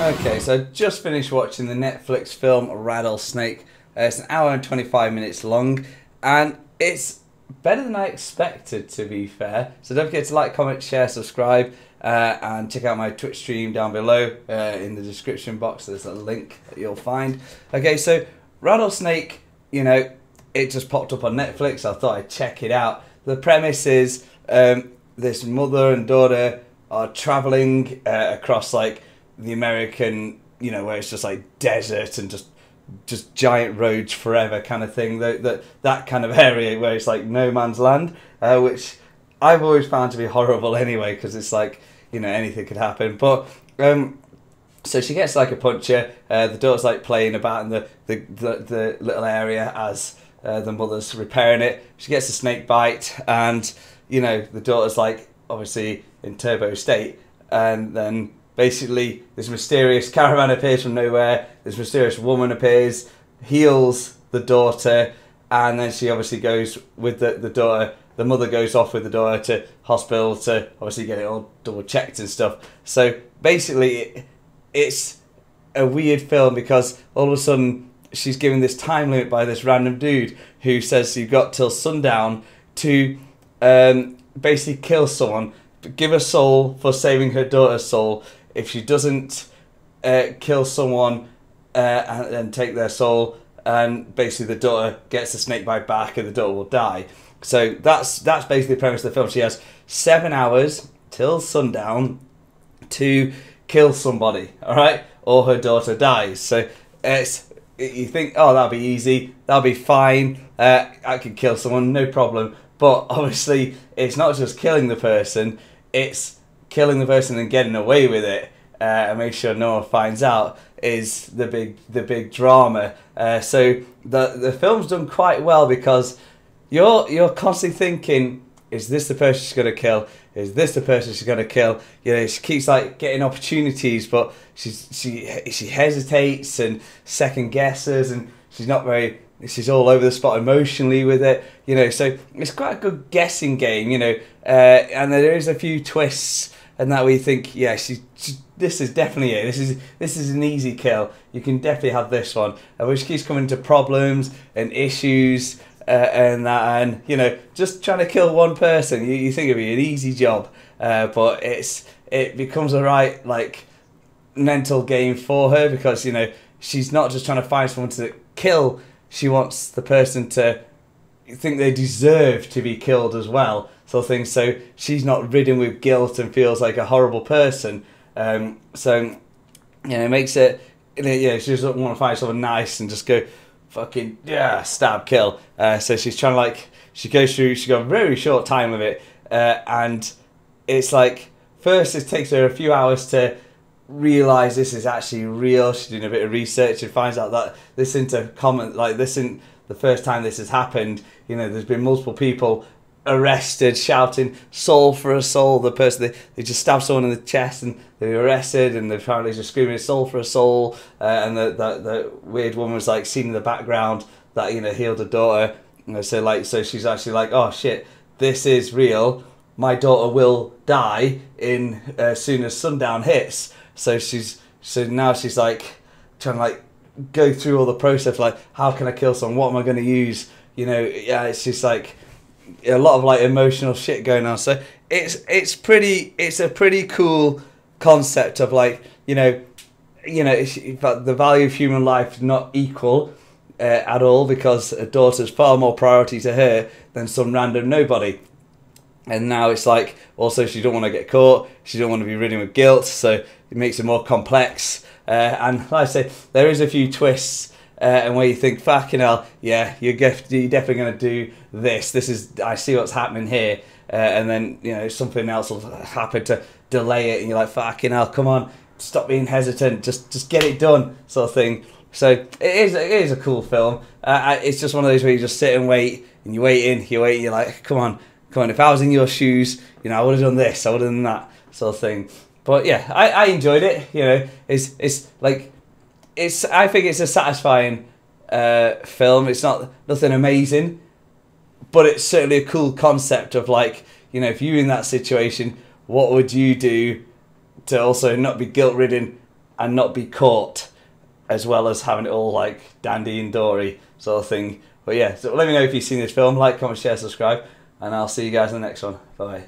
Okay, so I just finished watching the Netflix film Rattlesnake. It's an hour and 25 minutes long, and it's better than I expected, to be fair. So don't forget to like, comment, share, subscribe, and check out my Twitch stream down below in the description box. There's a link that you'll find. Okay, so Rattlesnake, you know, it just popped up on Netflix. I thought I'd check it out. The premise is this mother and daughter are traveling across like the American, you know, where it's just like desert and just giant roads forever kind of thing, that kind of area where it's like no man's land, which I've always found to be horrible anyway, because it's like, you know, anything could happen. But so she gets like a puncher, the daughter's like playing about in the little area as the mother's repairing it. She gets a snake bite, and you know, the daughter's like obviously in turbo state, and then basically this mysterious caravan appears from nowhere, this mysterious woman appears, heals the daughter, and then she obviously goes with the daughter, the mother goes off with the daughter to hospital to obviously get it all double checked and stuff. So basically it's a weird film because all of a sudden she's given this time limit by this random dude who says you've got till sundown to basically kill someone, give a soul for saving her daughter's soul. If she doesn't kill someone and take their soul, and basically the daughter gets the snake bite back and the daughter will die. So that's basically the premise of the film. She has 7 hours till sundown to kill somebody, all right, or her daughter dies. So it's, you think, oh, that'll be easy, that'll be fine, I could kill someone, no problem. But obviously it's not just killing the person, it's killing the person and getting away with it, and make sure no one finds out, is the big drama. So the film's done quite well because you're constantly thinking, is this the person she's gonna kill? Is this the person she's gonna kill? You know, she keeps like getting opportunities, but she hesitates and second guesses, and she's all over the spot emotionally with it. You know, so it's quite a good guessing game. You know, and there is a few twists. And that way you think, yeah, this is definitely it. This is an easy kill. You can definitely have this one. Which keeps coming into problems and issues and that. And, you know, just trying to kill one person, you think it'd be an easy job. But it becomes a right, like, mental game for her because, you know, she's not just trying to find someone to kill. She wants the person to think they deserve to be killed as well. Sort of thing, so she's not ridden with guilt and feels like a horrible person. So, you know, it makes it, you know, she doesn't want to find someone nice and just go, fucking, yeah, stab, kill. So she's trying to, like, she goes through, she's got a very short time of it, and it's like, first it takes her a few hours to realise this is actually real. She's doing a bit of research and finds out that this isn't a common, like, this isn't the first time this has happened. You know, there's been multiple people arrested shouting soul for a soul. The person, they just stabbed someone in the chest and they were arrested, and the families just screaming soul for a soul, and the weird woman was like seen in the background that, you know, healed her daughter, you know, so like, so she's actually like, oh shit, this is real, my daughter will die in soon as sundown hits. So now she's like trying to like go through all the process, like, how can I kill someone, what am I going to use, you know. Yeah, it's just like a lot of like emotional shit going on. So it's a pretty cool concept of like, you know, the value of human life is not equal at all, because a daughter's far more priority to her than some random nobody. And now it's like, also she don't want to get caught, she don't want to be ridden with guilt, so it makes it more complex. And like I say, there is a few twists. And where you think, fucking hell, yeah, you're definitely going to do this. This is, I see what's happening here. And then, you know, something else will happen to delay it. And you're like, fucking hell, come on, stop being hesitant. Just get it done, sort of thing. So it is a cool film. It's just one of those where you just sit and wait. And you wait, you're like, come on, come on. If I was in your shoes, you know, I would have done this, I would have done that, sort of thing. But yeah, I enjoyed it. You know, it's like, I think it's a satisfying film. It's not nothing amazing, but it's certainly a cool concept of like, you know, if you were in that situation, what would you do to also not be guilt ridden and not be caught, as well as having it all like dandy and dory sort of thing. But yeah, so let me know if you've seen this film, like, comment, share, subscribe, and I'll see you guys in the next one. Bye.